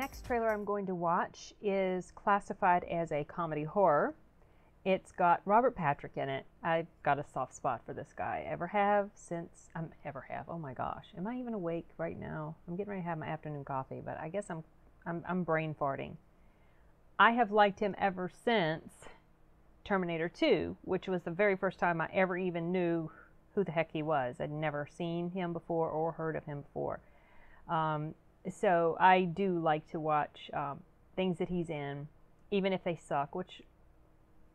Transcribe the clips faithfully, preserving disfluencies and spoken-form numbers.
next trailer I'm going to watch is classified as a comedy horror. It's got Robert Patrick in it. I've got a soft spot for this guy. Ever have since I'm um, ever have. Oh my gosh, am I even awake right now? I'm getting ready to have my afternoon coffee, but I guess I'm I'm, I'm brain farting. I have liked him ever since Terminator two, which was the very first time I ever even knew who the heck he was. I'd never seen him before or heard of him before. Um, so I do like to watch um, things that he's in, even if they suck, which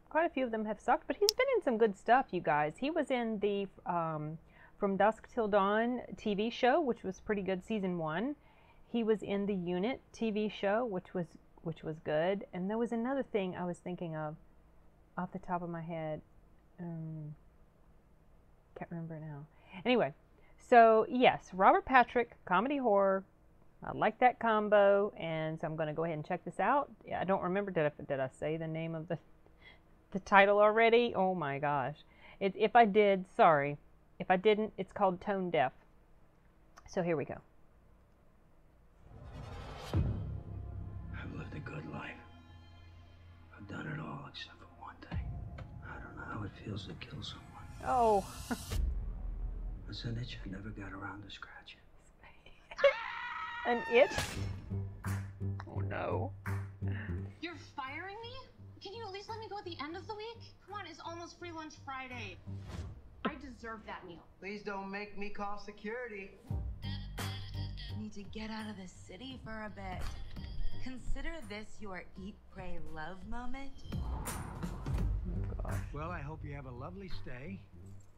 quite a few of them have sucked, but he's been in some good stuff, you guys. He was in the um, From Dusk Till Dawn T V show, which was pretty good, season one. He was in the Unit T V show, which was which was good. And there was another thing I was thinking of off the top of my head. Um, can't remember now. Anyway, so yes, Robert Patrick, comedy horror. I like that combo, and so I'm going to go ahead and check this out. Yeah, I don't remember, did I, did I say the name of the the title already? Oh my gosh. It, if I did, sorry. If I didn't, it's called Tone Deaf. So here we go. I've lived a good life. I've done it all except for one thing. I don't know how it feels to kill someone. Oh. It's an itch I never got around to scratch it. An itch? Oh no. You're firing me? Can you at least let me go at the end of the week? Come on, it's almost free lunch Friday. I deserve that meal. Please don't make me call security. I need to get out of the city for a bit. Consider this your eat, pray, love moment. Well, I hope you have a lovely stay.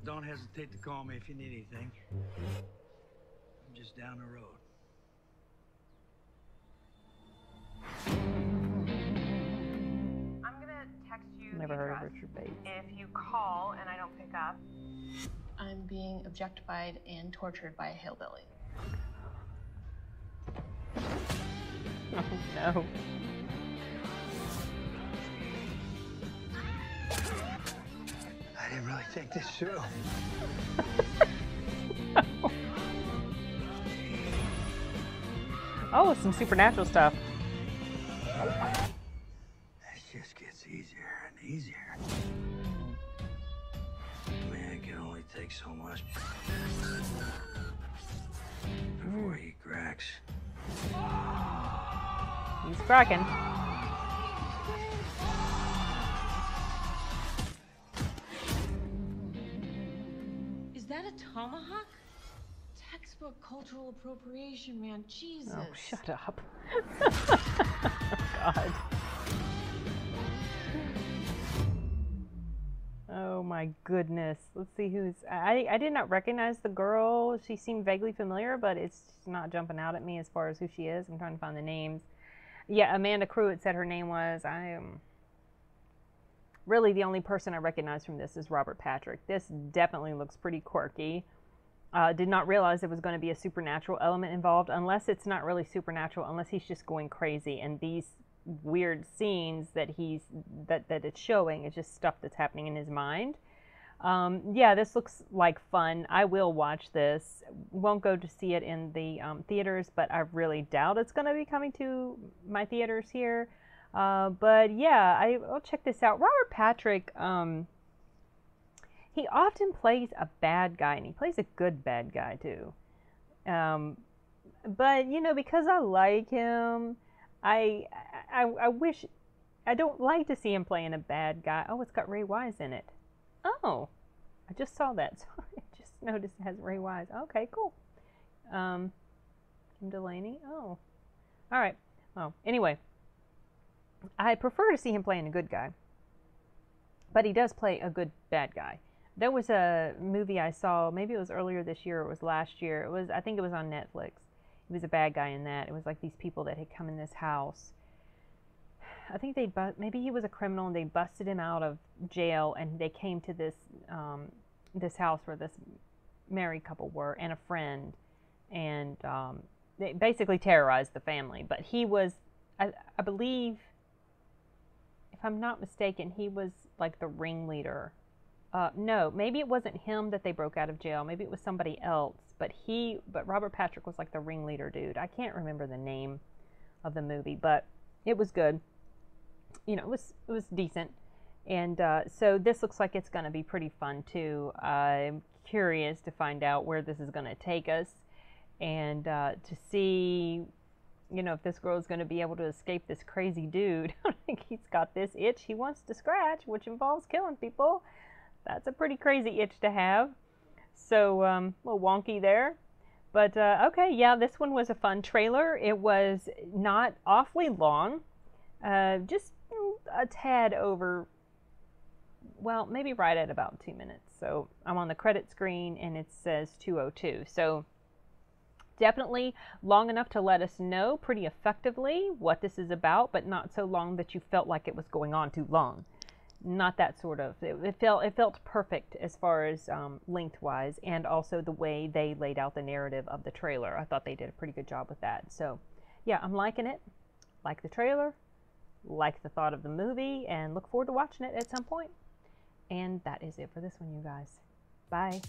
Don't hesitate to call me if you need anything. I'm just down the road. I'm gonna text you. Never heard of Richard Bates. If you call and I don't pick up, I'm being objectified and tortured by a hillbilly. Oh no. I didn't really think this through. No. Oh, some supernatural stuff. It just gets easier and easier. Man can only take so much before he cracks. He's cracking. Tomahawk? Textbook cultural appropriation, man. Jesus. Oh, shut up. God. Oh my goodness. Let's see who's. I, I did not recognize the girl. She seemed vaguely familiar, but it's not jumping out at me as far as who she is. I'm trying to find the names. Yeah, Amanda Crew, it said her name was. I am. Really, the only person I recognize from this is Robert Patrick. This definitely looks pretty quirky. Uh, did not realize there was going to be a supernatural element involved, unless it's not really supernatural, unless he's just going crazy. And these weird scenes that he's that that it's showing is just stuff that's happening in his mind. Um, yeah, this looks like fun. I will watch this. Won't go to see it in the um, theaters, but I really doubt it's going to be coming to my theaters here. Uh, but yeah, I, I'll check this out. Robert Patrick, um, he often plays a bad guy, and he plays a good bad guy too. Um, but you know, because I like him, I, I, I wish, I don't like to see him playing a bad guy. Oh, it's got Ray Wise in it. Oh, I just saw that. Sorry, I just noticed it has Ray Wise. Okay, cool. Um, Kim Delaney. Oh, all right. Oh, anyway. I prefer to see him playing a good guy, but he does play a good bad guy. There was a movie I saw, maybe it was earlier this year, or it was last year. It was, I think it was on Netflix. He was a bad guy in that. It was like these people that had come in this house. I think they, maybe he was a criminal, and they busted him out of jail, and they came to this, um, this house where this married couple were, and a friend, and um, they basically terrorized the family. But he was, I, I believe, if I'm not mistaken, he was like the ringleader. Uh, no, maybe it wasn't him that they broke out of jail. Maybe it was somebody else. But he, but Robert Patrick was like the ringleader dude. I can't remember the name of the movie, but it was good. You know, it was it was decent. And uh, so this looks like it's going to be pretty fun too. Uh, I'm curious to find out where this is going to take us, and uh, to see, you know, if this girl is going to be able to escape this crazy dude. I think he's got this itch he wants to scratch, which involves killing people. That's a pretty crazy itch to have. So um, a little wonky there. But uh, okay, yeah, this one was a fun trailer. It was not awfully long, uh, just a tad over. Well, maybe right at about two minutes. So I'm on the credit screen and it says two oh two. So definitely long enough to let us know pretty effectively what this is about, but not so long that you felt like it was going on too long. Not that sort of. It, it felt it felt perfect as far as um, lengthwise, and also the way they laid out the narrative of the trailer. I thought they did a pretty good job with that. So yeah, I'm liking it. Like the trailer, like the thought of the movie, and look forward to watching it at some point. And that is it for this one, you guys. Bye.